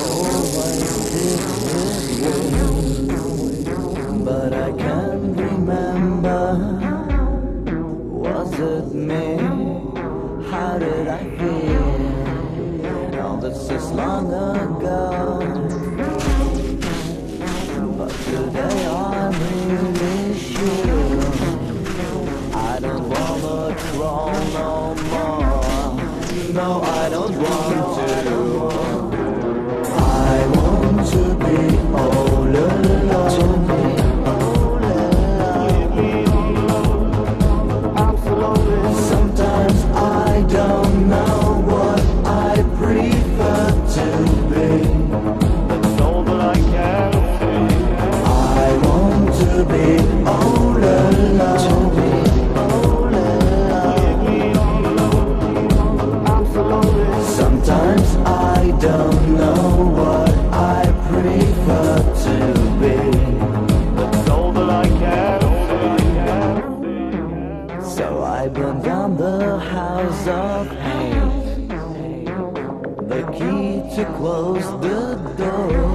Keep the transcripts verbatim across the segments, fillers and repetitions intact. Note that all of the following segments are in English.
Oh. good man, how did I feel? All this is long ago, but today I'm really sure I don't wanna crawl no more. No, I don't want to. I want to be all alone. Sometimes I don't know what I prefer to be, but it's all that I can be. So I burned down the house of hate, the key to close the door.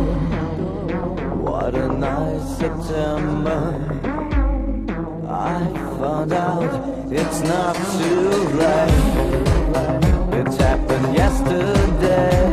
What a nice September, I found out it's not too late. It's happened yesterday.